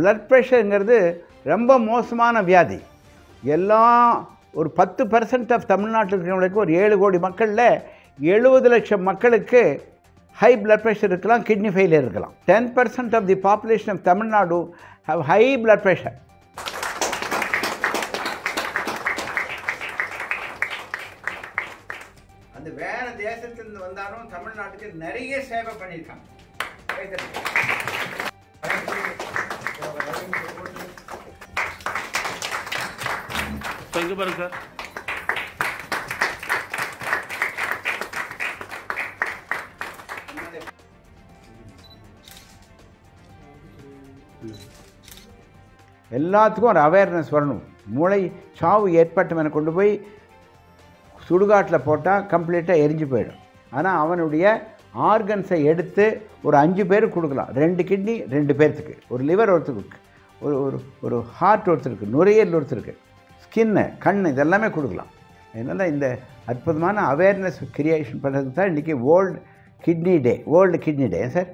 blood pressure ங்கிறது ரொம்ப மோசமான வியாதி. எல்லா ஒரு 10% ஆஃப் தமிழ்நாட்டில் இருக்கிறவங்களுக்கு ஒரு 7 கோடி மக்கள்ல 70 லட்சம் மக்களுக்கு high blood pressure இருக்கலாம், kidney failure இருக்கலாம். 10% of the population of Tamil Nadu have high blood pressure. அந்த வேற தேசத்துல இருந்து வந்தாலும் தமிழ்நாட்டுக்கு நிறைய சேவை பண்ணிருக்காங்க. Thank you, Baraka. எல்லாத்துக்கும் அவேர்னஸ் வரணும். மூளை சாவு ஏற்பட்டவனை கொண்டு போய் சுடுகாட்டுல போட்டா கம்ப்ளீட்டா எரிஞ்சு போயிடும். ஆனா அவனுடைய ஆர்கன்ஸை எடுத்து ஒரு 5 பேருக்கு கொடுக்கலாம். 2 கிட்னி 2 பேருக்கு, ஒரு லிவர் ஒருத்தருக்கு, ஒரு ஹார்ட் ஒருத்தருக்கு, நுரையீரல் ஒருத்தருக்கு, ஸ்கின், கண், இதெல்லாம் கொடுக்கலாம். அதனால இந்த அற்புதமான அவேர்னஸ் கிரியேஷன் பண்றது தான் இன்னைக்கு World Kidney Day. World Kidney Day, sir.